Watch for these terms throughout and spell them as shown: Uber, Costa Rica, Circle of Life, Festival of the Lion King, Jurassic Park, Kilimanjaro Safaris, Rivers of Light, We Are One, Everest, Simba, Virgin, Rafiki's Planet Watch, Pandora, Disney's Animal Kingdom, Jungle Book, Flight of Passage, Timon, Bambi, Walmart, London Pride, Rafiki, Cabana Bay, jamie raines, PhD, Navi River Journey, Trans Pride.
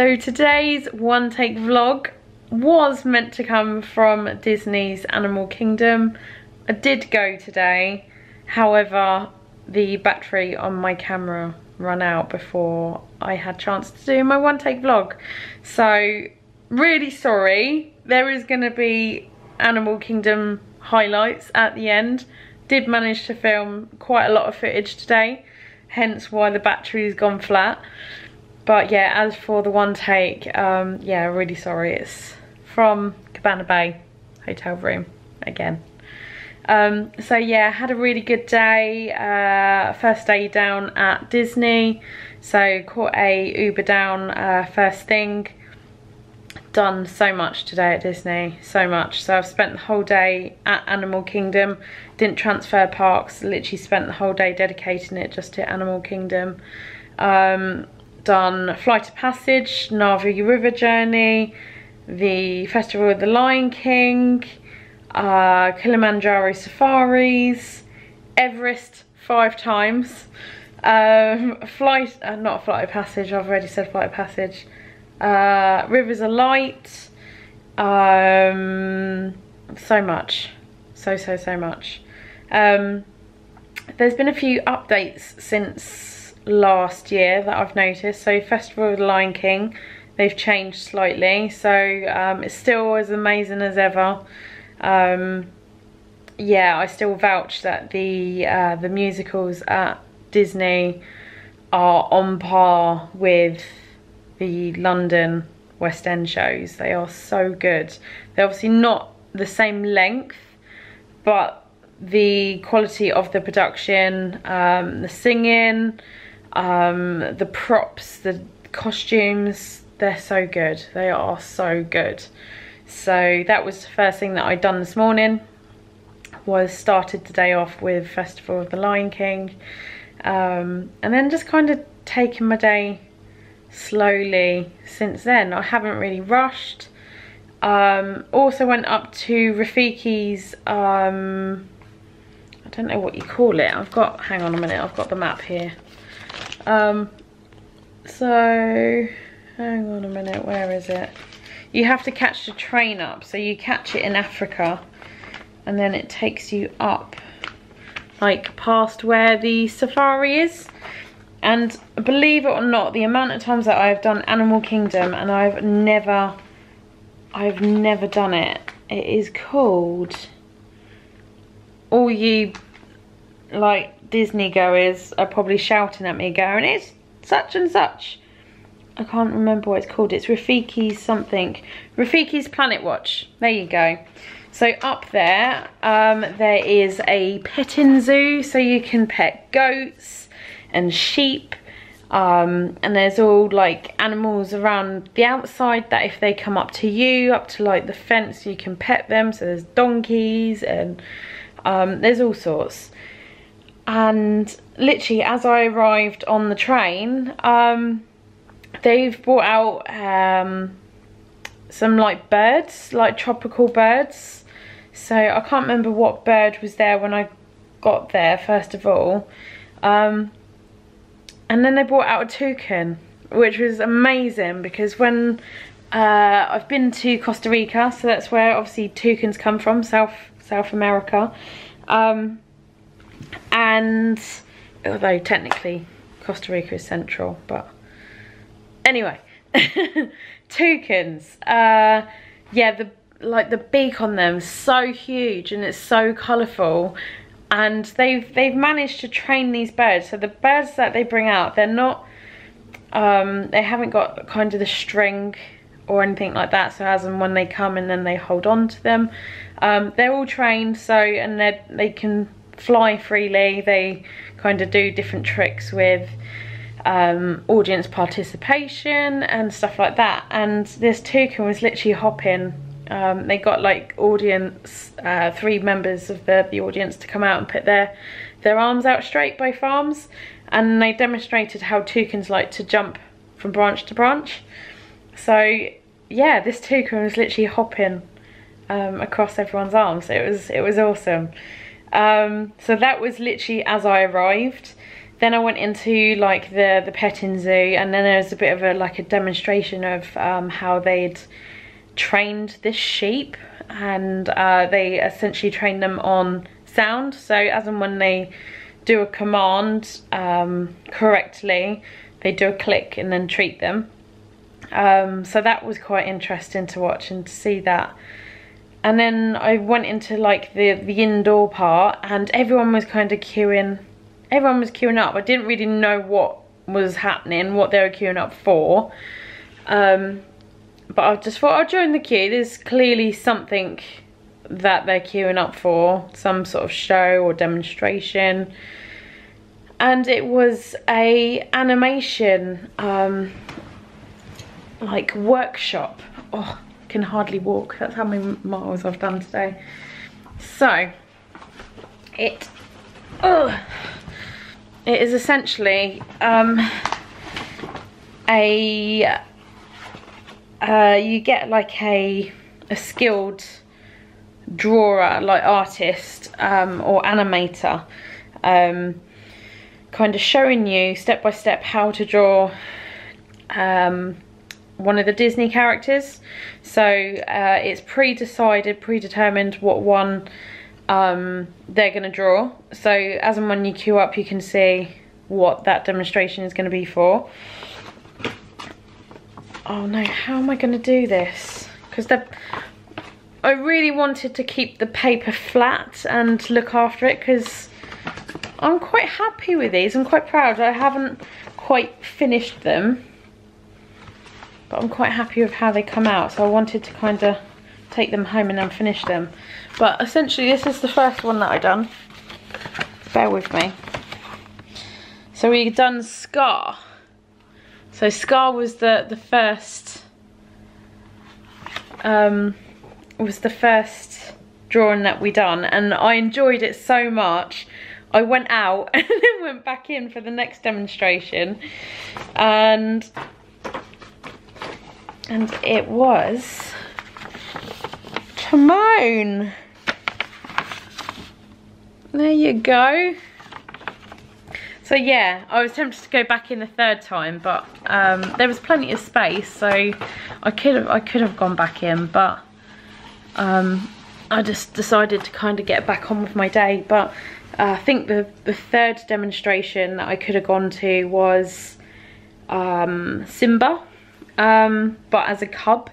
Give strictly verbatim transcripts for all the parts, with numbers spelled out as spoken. So today's one take vlog was meant to come from Disney's Animal Kingdom. I did go today, however the battery on my camera ran out before I had a chance to do my one take vlog. So really sorry, there is going to be Animal Kingdom highlights at the end. Did manage to film quite a lot of footage today, hence why the battery's gone flat. But yeah, as for the one take, um, yeah, really sorry. It's from Cabana Bay hotel room again. Um, so yeah, had a really good day. Uh, first day down at Disney. So caught a Uber down uh, first thing. Done so much today at Disney, so much. So I've spent the whole day at Animal Kingdom. Didn't transfer parks, literally spent the whole day dedicating it just to Animal Kingdom. Um, done Flight of Passage, Navi River Journey, the Festival of the Lion King, uh, Kilimanjaro Safaris, Everest five times, um, Flight, uh, not Flight of Passage, I've already said Flight of Passage, uh, Rivers of Light, um, so much, so, so, so much. Um, there's been a few updates since last year that I've noticed. So Festival of the Lion King, they've changed slightly, so um, it's still as amazing as ever. Um, yeah, I still vouch that the uh, the musicals at Disney are on par with the London West End shows. They are so good. They're obviously not the same length, but the quality of the production, um, the singing, um the props, the costumes, they're so good. They are so good. So that was the first thing that I'd done this morning, was started the day off with Festival of the Lion King, um and then just kind of taken my day slowly since then. I haven't really rushed. Um also went up to Rafiki's, um I don't know what you call it. I've got, hang on a minute, I've got the map here. Um, so hang on a minute, where is it? You have to catch the train up, so you catch it in Africa and then it takes you up like past where the safari is. And believe it or not, the amount of times that I've done Animal Kingdom and I've never I've never done it. It is called, all you like Disney goers are probably shouting at me going, it's such and such. I can't remember what it's called. It's Rafiki's something. Rafiki's Planet Watch. There you go. So up there, um, there is a petting zoo. So you can pet goats and sheep. Um, and there's all like animals around the outside that if they come up to you, up to like the fence, you can pet them. So there's donkeys and um, there's all sorts. And literally as I arrived on the train, um, they've brought out um, some like birds, like tropical birds. So I can't remember what bird was there when I got there, first of all. Um, and then they brought out a toucan, which was amazing because when uh, I've been to Costa Rica, so that's where obviously toucans come from, South, South America. Um, and although technically Costa Rica is central, but anyway, toucans, uh yeah, the like the beak on them is so huge and it's so colourful, and they've they've managed to train these birds. So the birds that they bring out, they're not um they haven't got kind of the string or anything like that, so as and when they come and then they hold on to them, um they're all trained, so and they they can fly freely. They kind of do different tricks with um, audience participation and stuff like that. And this toucan was literally hopping. Um, they got like audience, uh, three members of the, the audience to come out and put their, their arms out straight, both arms. And they demonstrated how toucans like to jump from branch to branch. So yeah, this toucan was literally hopping um, across everyone's arms. It was, it was awesome. Um, so that was literally as I arrived. Then I went into like the the petting zoo, and then there was a bit of a like a demonstration of um, how they'd trained this sheep, and uh, they essentially trained them on sound. So as and when they do a command um, correctly, they do a click and then treat them. Um, so that was quite interesting to watch and to see that. And then I went into like the the indoor part, and everyone was kind of queuing. Everyone was queuing up. I didn't really know what was happening, what they were queuing up for. Um, but I just thought, I'll join the queue. There's clearly something that they're queuing up for, some sort of show or demonstration. And it was a animation, um, like workshop. Oh, I can hardly walk. That's how many miles I've done today. So, it, oh. It is essentially um, a, uh, you get like a, a skilled drawer, like artist um, or animator, um, kind of showing you step by step how to draw um, one of the Disney characters. So uh, it's pre-decided, predetermined what one Um, they're going to draw. So as and when you queue up, you can see what that demonstration is going to be for. Oh no, how am I going to do this? Because I really wanted to keep the paper flat and look after it, because I'm quite happy with these. I'm quite proud. I haven't quite finished them, but I'm quite happy with how they come out. So I wanted to kind of take them home and then finish them. But essentially this is the first one that I done. Bear with me. So we done Scar. So Scar was the the first um was the first drawing that we done, and I enjoyed it so much I went out and then went back in for the next demonstration, and and it was Timon. There you go. So yeah, I was tempted to go back in the third time, but um, there was plenty of space, so I could have I could have gone back in, but um, I just decided to kind of get back on with my day. But uh, I think the the third demonstration that I could have gone to was um, Simba, um, but as a cub.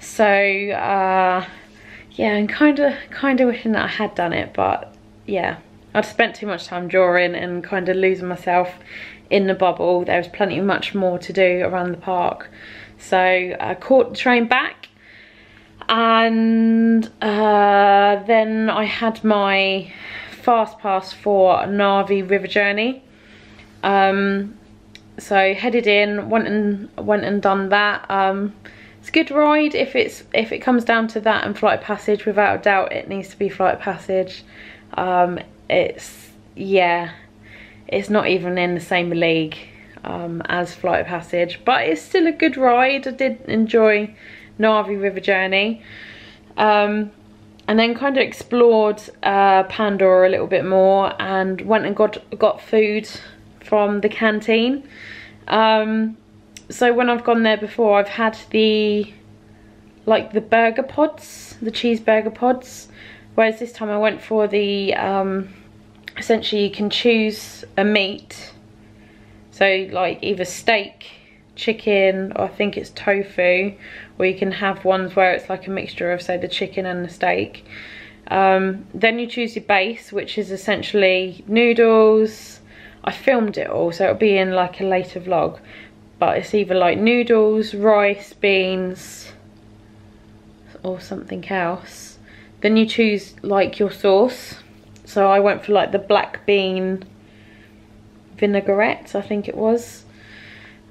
So uh, yeah, I'm kind of kind of wishing that I had done it, but yeah, I'd spent too much time drawing and kind of losing myself in the bubble. There was plenty much more to do around the park. So I caught the train back, and uh, then I had my fast pass for Navi River Journey. Um, so headed in, went and went and done that. Um, It's a good ride. If it's if it comes down to that and Flight of Passage, without a doubt it needs to be Flight of Passage. Um, it's yeah, it's not even in the same league um, as Flight of Passage, but it's still a good ride. I did enjoy Navi River Journey, um, and then kind of explored uh, Pandora a little bit more, and went and got got food from the canteen. Um, So when I've gone there before, I've had the, like the burger pods, the cheeseburger pods, whereas this time I went for the, um, essentially you can choose a meat, so like either steak, chicken, or I think it's tofu, or you can have ones where it's like a mixture of, say, the chicken and the steak. Um, then you choose your base, which is essentially noodles. I filmed it all, so it'll be in like a later vlog. But it's either like noodles, rice, beans, or something else. Then you choose like your sauce. So I went for like the black bean vinaigrette, I think it was.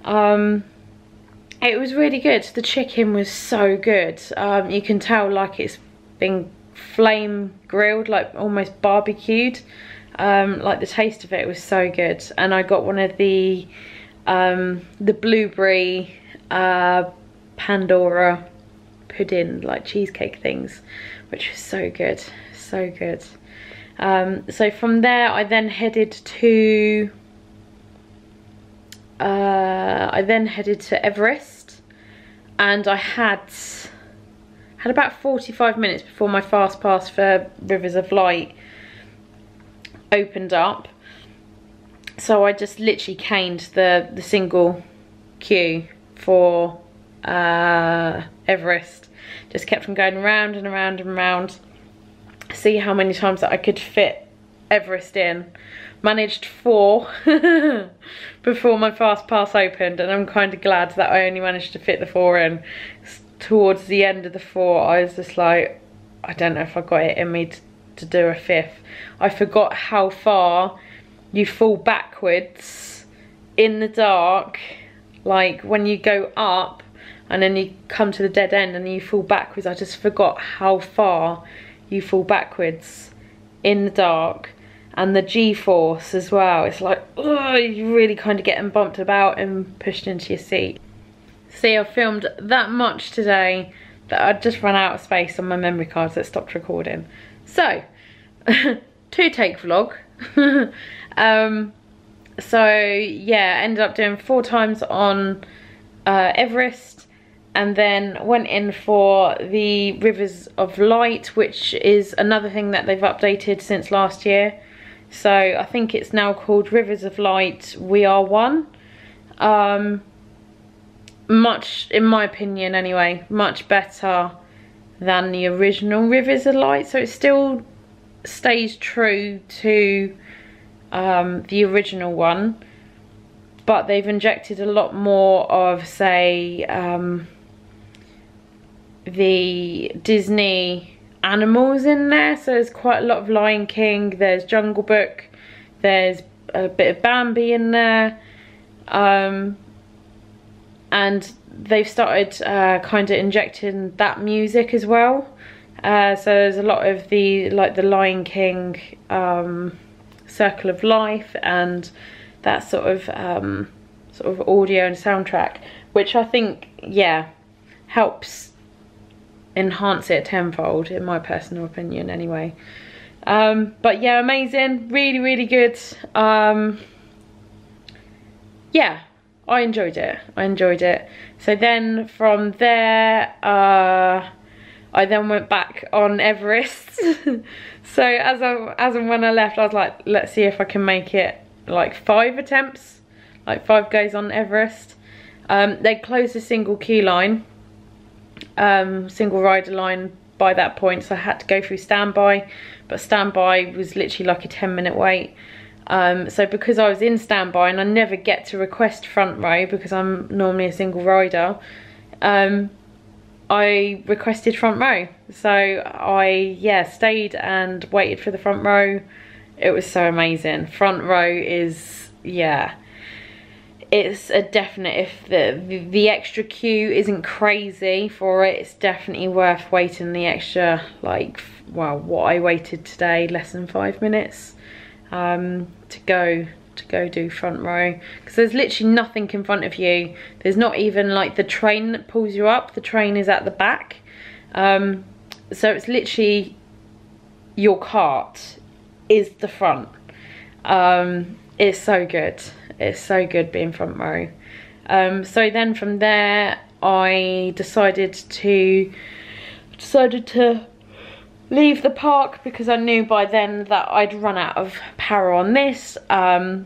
Um, it was really good. The chicken was so good. Um, you can tell like it's been flame grilled, like almost barbecued. Um, like the taste of it was so good. And I got one of the um the blueberry uh Pandora pudding, like cheesecake things, which was so good, so good. Um so from there I then headed to uh, I then headed to Everest, and I had had about forty-five minutes before my fast pass for Rivers of Light opened up, so I just literally caned the the single queue for uh, Everest. Just kept on going round and around and around, see how many times that I could fit Everest in. Managed four before my fast pass opened, and I'm kind of glad that I only managed to fit the four in. Towards the end of the four, I was just like, I don't know if I got it in me to, to do a fifth. I forgot how far you fall backwards in the dark, like when you go up and then you come to the dead end and you fall backwards. I just forgot how far you fall backwards in the dark, and the G-force as well. It's like, oh, you really kind of getting bumped about and pushed into your seat. See, I filmed that much today that I just ran out of space on my memory cards that stopped recording. So, two-take vlog. um, so, yeah, ended up doing four times on uh, Everest, and then went in for the Rivers of Light, which is another thing that they've updated since last year. So I think it's now called Rivers of Light, We Are One. Um, much, in my opinion anyway, much better than the original Rivers of Light. So it still stays true to um, the original one, but they've injected a lot more of, say, um, the Disney animals in there. So there's quite a lot of Lion King, there's Jungle Book, there's a bit of Bambi in there, um, and they've started uh, kind of injecting that music as well. Uh, so there's a lot of the like the Lion King, um, Circle of Life, and that sort of um, sort of audio and soundtrack, which I think, yeah, helps enhance it tenfold, in my personal opinion anyway. Um, but yeah, amazing, really really good. Um, yeah, I enjoyed it, I enjoyed it. So then from there, uh, I then went back on Everest. So as I, as and when I left, I was like, let's see if I can make it like five attempts, like five goes on Everest. Um, they closed a single queue line, um, single rider line by that point, so I had to go through standby, but standby was literally like a ten minute wait. Um, so because I was in standby and I never get to request front row because I'm normally a single rider, um, I requested front row. So I, yeah, stayed and waited for the front row. It was so amazing. Front row is, yeah, it's a definite, if the the extra queue isn't crazy for it, it's definitely worth waiting the extra, like, well, what I waited today, less than five minutes um, to go to go do front row, because there's literally nothing in front of you. There's not even like the train that pulls you up. The train is at the back, um, so it's literally your cart is the front. Um, it's so good, it's so good being front row. Um, so then from there I decided to decided to leave the park because I knew by then that I'd run out of power on this. um,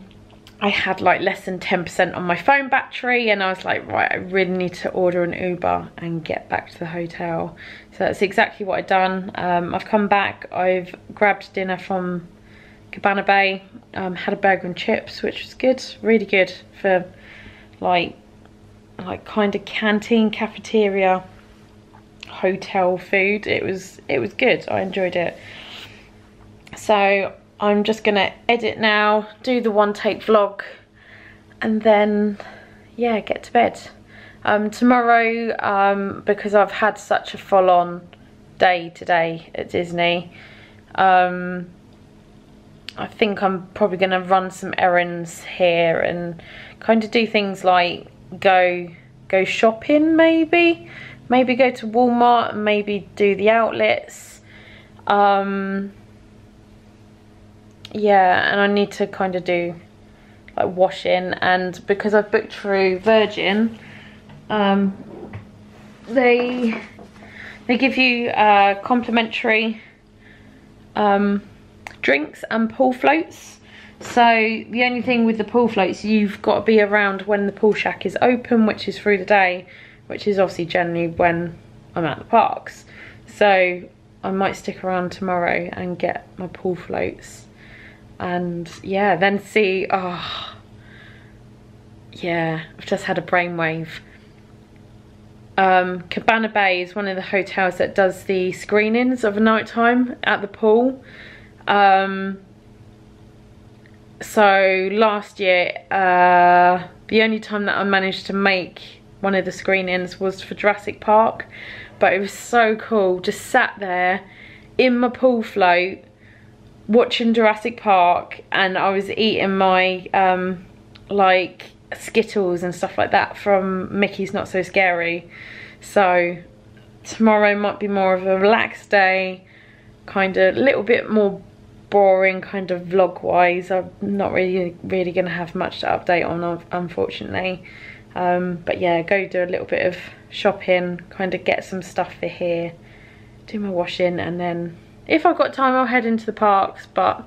I had like less than ten percent on my phone battery, and I was like, right, I really need to order an Uber and get back to the hotel. So that's exactly what I've done. Um, I've come back, I've grabbed dinner from Cabana Bay, um, had a burger and chips, which was good, really good for like, like kind of canteen, cafeteria, hotel food. It was, it was good, I enjoyed it. So I'm just gonna edit now, do the one take vlog, and then, yeah, get to bed. Um, tomorrow, um, because I've had such a full on day today at Disney, um, I think I'm probably gonna run some errands here and kind of do things like go, go shopping maybe, maybe go to Walmart, and maybe do the outlets. Um, yeah, and I need to kind of do like washing, and because I've booked through Virgin, um, they they give you uh, complimentary um, drinks and pool floats. So the only thing with the pool floats, you've got to be around when the pool shack is open, which is through the day, which is obviously generally when I'm at the parks. So I might stick around tomorrow and get my pool floats, and yeah, then see. Oh yeah, I've just had a brainwave. um Cabana Bay is one of the hotels that does the screenings of nighttime at the pool. Um so last year, uh the only time that I managed to make one of the screenings was for Jurassic Park, but it was so cool, just sat there in my pool float watching Jurassic Park, and I was eating my um like Skittles and stuff like that from Mickey's Not So Scary. So tomorrow might be more of a relaxed day, kind of a little bit more boring kind of vlog wise. I'm not really really gonna have much to update on, unfortunately. Um, but yeah, go do a little bit of shopping, kind of get some stuff for here, do my washing, and then if I've got time I'll head into the parks. But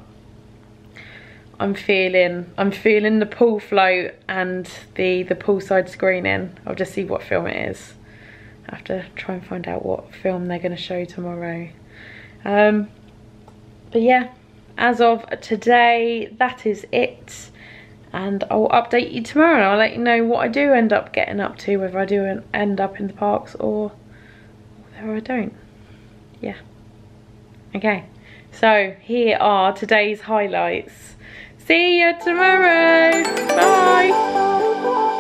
I'm feeling I'm feeling the pool float and the the poolside screening. I'll just see what film it is. I have to try and find out what film they're going to show tomorrow. Um, but yeah, as of today, that is it. And I'll update you tomorrow, and I'll let you know what I do end up getting up to, whether I do end up in the parks or whether I don't. Yeah. Okay. So here are today's highlights. See you tomorrow. Bye.